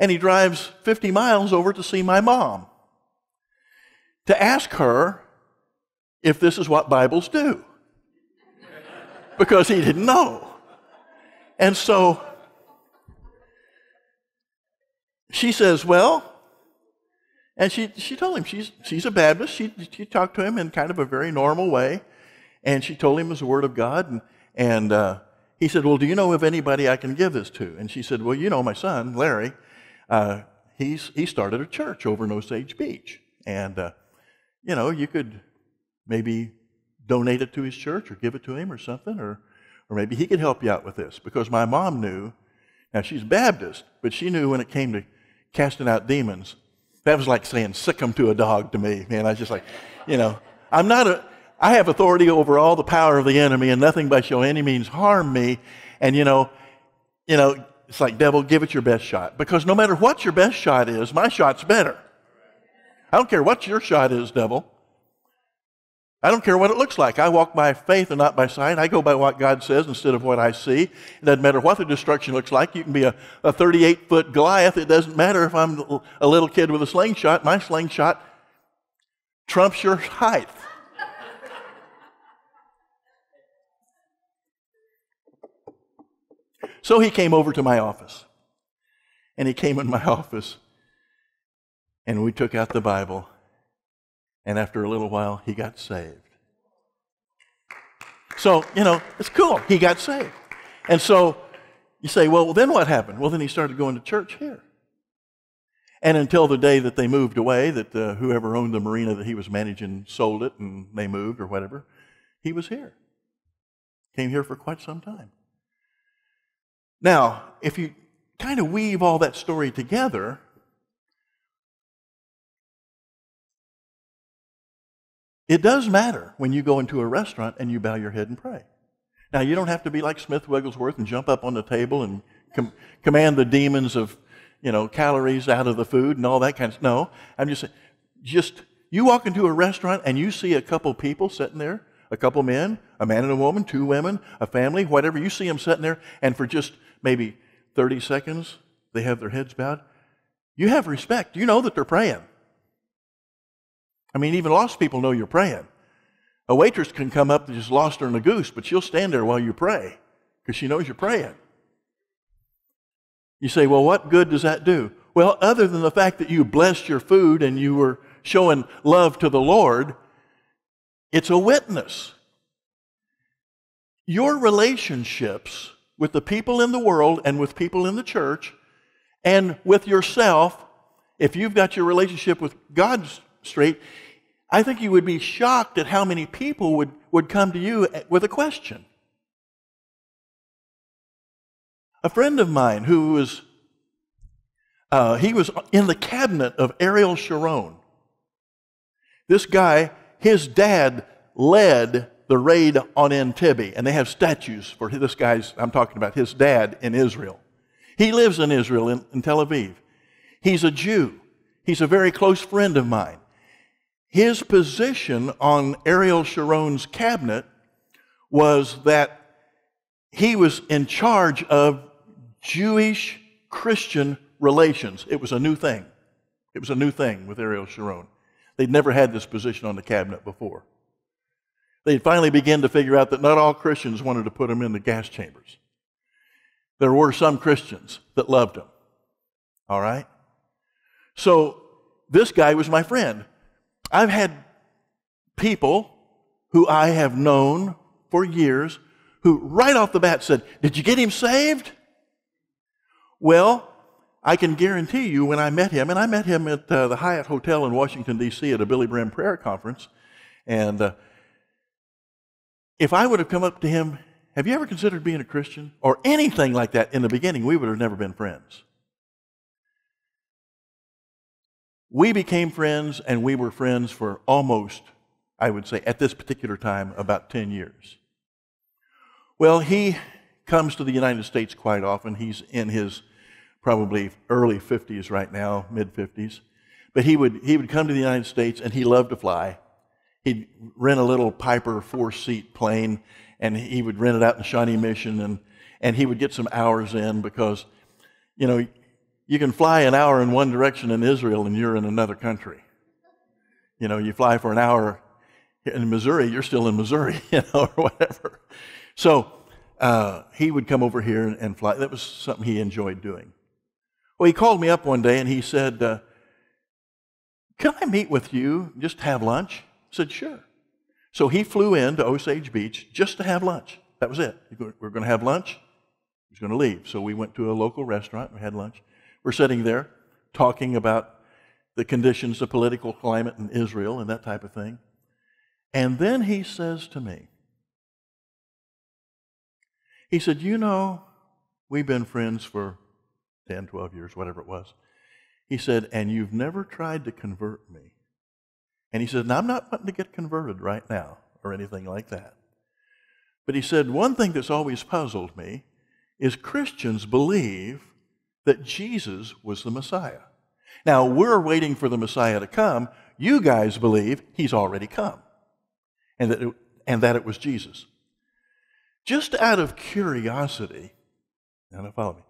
and he drives fifty miles over to see my mom to ask her if this is what Bibles do, because he didn't know. And so she says, well, and she, she told him she's, she's a Baptist. She, she talked to him in kind of a very normal way, and she told him it was the Word of God, and, and uh, he said, well, do you know of anybody I can give this to? And she said, well, you know, my son, Larry, uh, he's, he started a church over in Osage Beach, and, uh, you know, you could maybe donate it to his church or give it to him or something, or, or maybe he could help you out with this, because my mom knew, now she's Baptist, but she knew when it came to casting out demons. That was like saying sick 'em to a dog to me, man. I was just like, you know, I'm not a, I have authority over all the power of the enemy, and nothing by shall any means harm me. And you know, you know, it's like, devil, give it your best shot, because no matter what your best shot is, my shot's better. I don't care what your shot is, devil. I don't care what it looks like. I walk by faith and not by sight. I go by what God says instead of what I see. It doesn't matter what the destruction looks like. You can be a thirty-eight foot Goliath. It doesn't matter if I'm a little kid with a slingshot. My slingshot trumps your height. So he came over to my office. And he came in my office. And we took out the Bible. And after a little while, he got saved. So, you know, it's cool. He got saved. And so you say, well, then what happened? Well, then he started going to church here. And until the day that they moved away, that uh, whoever owned the marina that he was managing sold it and they moved or whatever, he was here. Came here for quite some time. Now, if you kind of weave all that story together, it does matter when you go into a restaurant and you bow your head and pray. Now, you don't have to be like Smith Wigglesworth and jump up on the table and com command the demons of, you know, calories out of the food and all that kind of stuff. No, I'm just saying, just, you walk into a restaurant and you see a couple people sitting there, a couple men, a man and a woman, two women, a family, whatever. You see them sitting there, and for just maybe thirty seconds, they have their heads bowed. You have respect. You know that they're praying. I mean, even lost people know you're praying. A waitress can come up and just lost her in a goose, but she'll stand there while you pray because she knows you're praying. You say, well, what good does that do? Well, other than the fact that you blessed your food and you were showing love to the Lord, it's a witness. Your relationships with the people in the world and with people in the church and with yourself, if you've got your relationship with God's straight, I think you would be shocked at how many people would, would come to you with a question. A friend of mine who was, uh, he was in the cabinet of Ariel Sharon. This guy, his dad led the raid on Entebbe, and they have statues for this guy's, I'm talking about his dad in Israel. He lives in Israel, in, in Tel Aviv. He's a Jew. He's a very close friend of mine. His position on Ariel Sharon's cabinet was that he was in charge of Jewish-Christian relations. It was a new thing. It was a new thing with Ariel Sharon. They'd never had this position on the cabinet before. They'd finally begun to figure out that not all Christians wanted to put him in the gas chambers. There were some Christians that loved him. All right? So this guy was my friend. I've had people who I have known for years who right off the bat said, did you get him saved? Well, I can guarantee you when I met him, and I met him at uh, the Hyatt Hotel in Washington, D C at a Billy Graham prayer conference, and uh, if I would have come up to him, have you ever considered being a Christian? Or anything like that in the beginning, we would have never been friends. We became friends, and we were friends for almost, I would say, at this particular time, about ten years. Well, he comes to the United States quite often. He's in his probably early fifties right now, mid fifties. But he would, he would come to the United States, and he loved to fly. He'd rent a little Piper four-seat plane, and he would rent it out in Shawnee Mission, and, and he would get some hours in because, you know, you can fly an hour in one direction in Israel, and you're in another country. You know, you fly for an hour in Missouri, you're still in Missouri, you know, or whatever. So uh, he would come over here and, and fly. That was something he enjoyed doing. Well, he called me up one day, and he said, uh, can I meet with you, just have lunch? I said, sure. So he flew in to Osage Beach just to have lunch. That was it. We were going to have lunch. He was going to leave. So we went to a local restaurant and had lunch. We're sitting there talking about the conditions, the political climate in Israel and that type of thing. And then he says to me, he said, you know, we've been friends for ten, twelve years, whatever it was. He said, and you've never tried to convert me. And he said, now I'm not wanting to get converted right now or anything like that. But he said, one thing that's always puzzled me is Christians believe that Jesus was the Messiah. Now, we're waiting for the Messiah to come. You guys believe he's already come and that it, and that it was Jesus. Just out of curiosity, now follow me,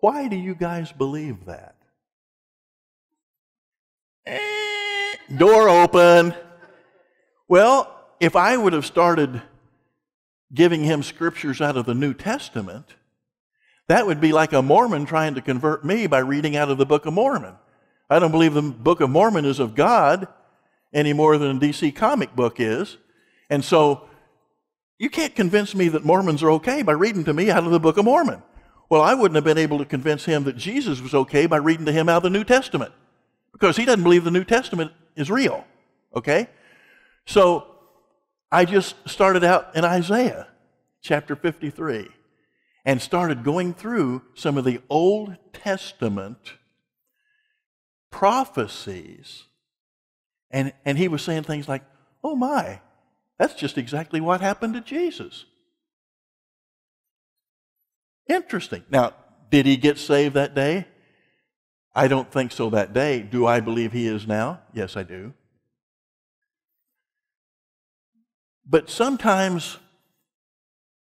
why do you guys believe that? Eh, door open. Well, if I would have started giving him scriptures out of the New Testament, that would be like a Mormon trying to convert me by reading out of the Book of Mormon. I don't believe the Book of Mormon is of God any more than a D C comic book is. And so you can't convince me that Mormons are okay by reading to me out of the Book of Mormon. Well, I wouldn't have been able to convince him that Jesus was okay by reading to him out of the New Testament because he doesn't believe the New Testament is real, okay? So I just started out in Isaiah chapter fifty-three. And started going through some of the Old Testament prophecies. And, and he was saying things like, oh my, that's just exactly what happened to Jesus. Interesting. Now, did he get saved that day? I don't think so that day. Do I believe he is now? Yes, I do. But sometimes,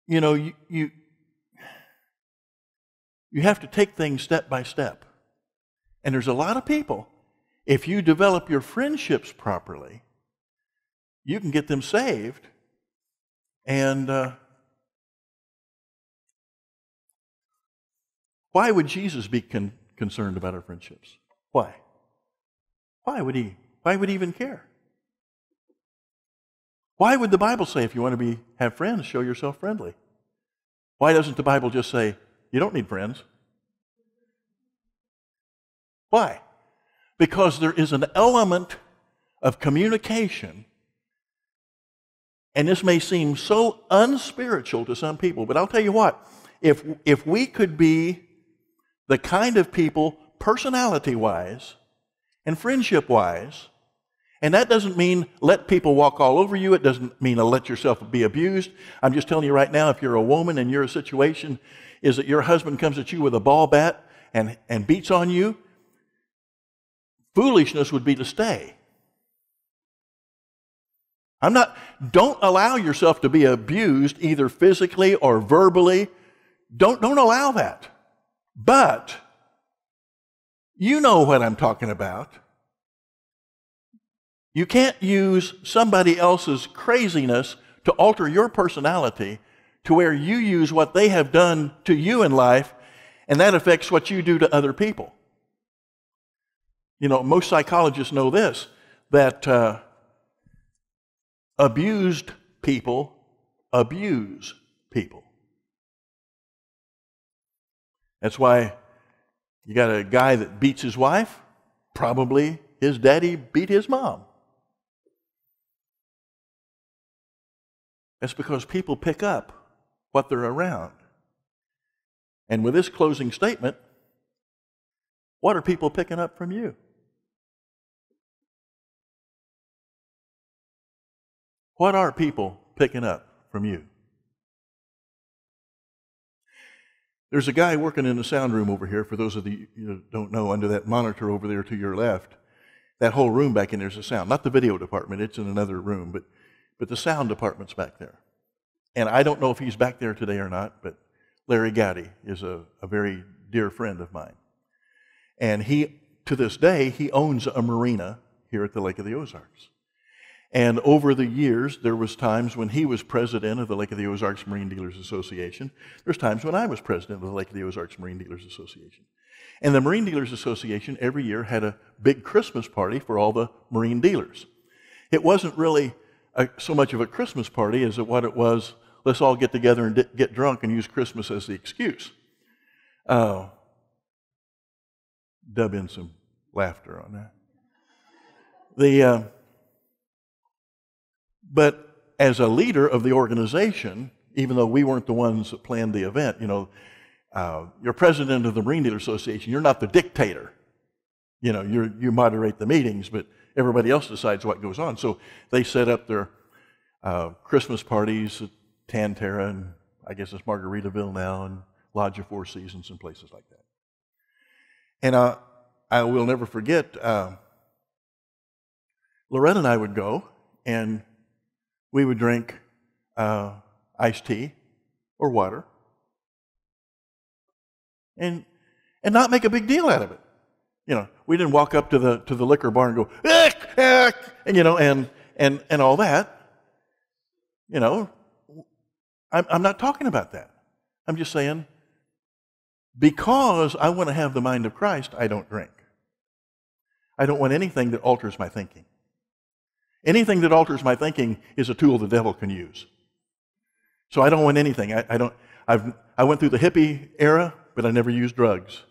you know, you... you You have to take things step by step. And there's a lot of people, if you develop your friendships properly, you can get them saved. And uh, why would Jesus be con concerned about our friendships? Why? Why would he? Why would he even care? Why would the Bible say, if you want to be have friends, show yourself friendly? Why doesn't the Bible just say, you don't need friends? Why? Because there is an element of communication, and this may seem so unspiritual to some people, but I'll tell you what, if, if we could be the kind of people, personality-wise and friendship-wise, and that doesn't mean let people walk all over you. It doesn't mean to let yourself be abused. I'm just telling you right now, if you're a woman and your situation is that your husband comes at you with a ball bat and, and beats on you, foolishness would be to stay. I'm not, don't allow yourself to be abused either physically or verbally. Don't, don't allow that. But you know what I'm talking about. You can't use somebody else's craziness to alter your personality to where you use what they have done to you in life, and that affects what you do to other people. You know, most psychologists know this, that uh, abused people abuse people. That's why you got a guy that beats his wife, probably his daddy beat his mom. That's because people pick up what they're around. And with this closing statement, what are people picking up from you? What are people picking up from you? There's a guy working in the sound room over here. For those of you who don't know, under that monitor over there to your left, that whole room back in there is the sound. Not the video department, it's in another room, but, but the sound department's back there. And I don't know if he's back there today or not, but Larry Gowdy is a, a very dear friend of mine. And he, to this day, he owns a marina here at the Lake of the Ozarks. And over the years, there was times when he was president of the Lake of the Ozarks Marine Dealers Association. There's times when I was president of the Lake of the Ozarks Marine Dealers Association. And the Marine Dealers Association every year had a big Christmas party for all the marine dealers. It wasn't really a, so much of a Christmas party as what it was, let's all get together and get drunk and use Christmas as the excuse. Uh, dub in some laughter on that. The... Uh, But as a leader of the organization, even though we weren't the ones that planned the event, you know, uh, you're president of the Marine Dealer Association, you're not the dictator. You know, you're, you moderate the meetings, but everybody else decides what goes on. So they set up their uh, Christmas parties at Tantera, and I guess it's Margaritaville now, and Lodge of Four Seasons and places like that. And uh, I will never forget, uh, Loretta and I would go, and we would drink uh, iced tea or water and, and not make a big deal out of it. You know, we didn't walk up to the, to the liquor bar and go, eck, eck, and, you know, and, and, and all that. You know, I'm, I'm not talking about that. I'm just saying, because I want to have the mind of Christ, I don't drink. I don't want anything that alters my thinking. Anything that alters my thinking is a tool the devil can use. So I don't want anything. I, I don't. I've. I went through the hippie era, but I never used drugs.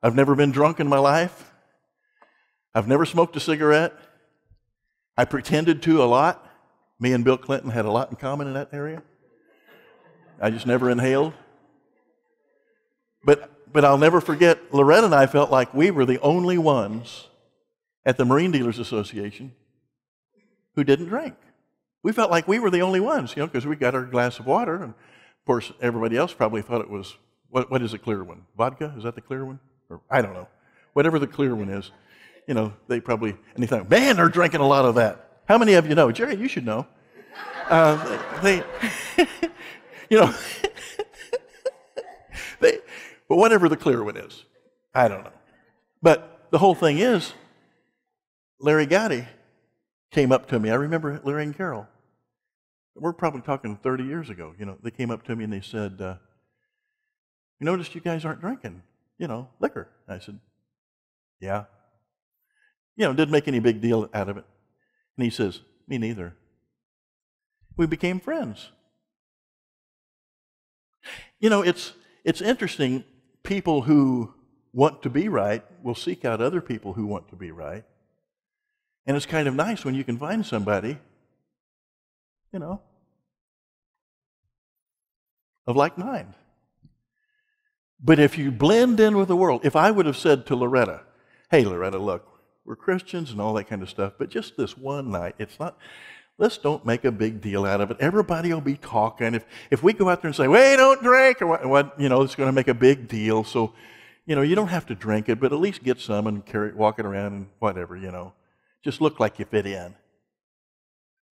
I've never been drunk in my life. I've never smoked a cigarette. I pretended to a lot. Me and Bill Clinton had a lot in common in that area. I just never inhaled. But but I'll never forget. Loretta and I felt like we were the only ones at the Marine Dealers Association who didn't drink. We felt like we were the only ones, you know, because we got our glass of water, and of course everybody else probably thought it was, what, what is the clear one? Vodka? Is that the clear one? Or I don't know. Whatever the clear one is, you know, they probably, and they thought, man, they're drinking a lot of that. How many of you know? Jerry, you should know. Uh, they, you know, they, but whatever the clear one is, I don't know. But the whole thing is, Larry Gowdy came up to me. I remember Larry and Carol. We're probably talking thirty years ago. You know, they came up to me and they said, uh, "You noticed you guys aren't drinking, you know, liquor." And I said, "Yeah." You know, didn't make any big deal out of it. And he says, "Me neither." We became friends. You know, it's it's interesting. People who want to be right will seek out other people who want to be right. And it's kind of nice when you can find somebody, you know, of like mind. But if you blend in with the world, if I would have said to Loretta, "Hey, Loretta, look, we're Christians and all that kind of stuff, but just this one night, it's not, let's don't make a big deal out of it. Everybody will be talking. If, if we go out there and say, wait, don't drink, or what, what, you know, it's going to make a big deal. So, you know, you don't have to drink it, but at least get some and carry it, walk it around and whatever, you know. Just look like you fit in."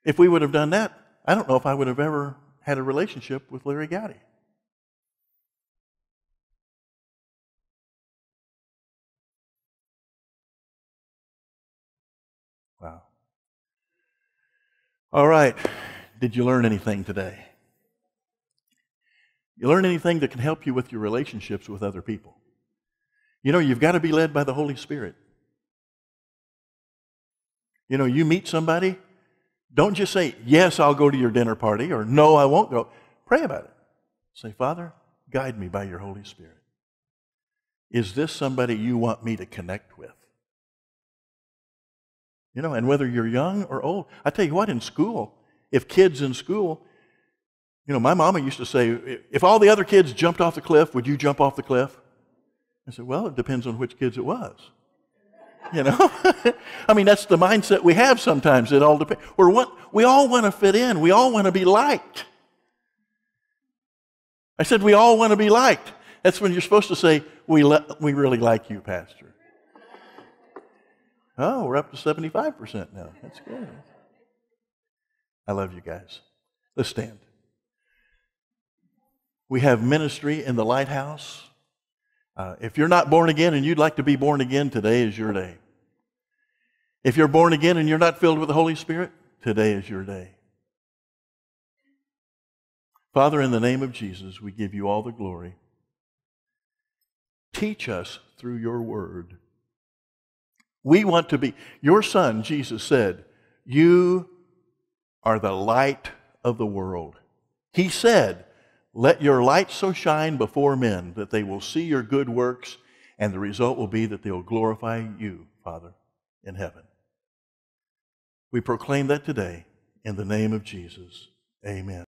If we would have done that, I don't know if I would have ever had a relationship with Larry Gowdy. Wow. All right. Did you learn anything today? You learn anything that can help you with your relationships with other people? You know, you've got to be led by the Holy Spirit. You know, you meet somebody, don't just say, "Yes, I'll go to your dinner party," or "No, I won't go." Pray about it. Say, "Father, guide me by your Holy Spirit. Is this somebody you want me to connect with?" You know, and whether you're young or old, I tell you what, in school, if kids in school, you know, my mama used to say, "If all the other kids jumped off the cliff, would you jump off the cliff?" I said, "Well, it depends on which kids it was." You know, I mean, that's the mindset we have sometimes. It all depends. We're one, we all want to fit in. We all want to be liked. I said we all want to be liked. That's when you're supposed to say, we, le- we really like you, Pastor. Oh, we're up to seventy-five percent now. That's good. I love you guys. Let's stand. We have ministry in the Lighthouse. Uh, if you're not born again and you'd like to be born again, today is your day. If you're born again and you're not filled with the Holy Spirit, today is your day. Father, in the name of Jesus, we give you all the glory. Teach us through your word. We want to be, your son, Jesus said, you are the light of the world. He said, let your light so shine before men that they will see your good works, and the result will be that they will glorify you, Father, in heaven. We proclaim that today in the name of Jesus. Amen.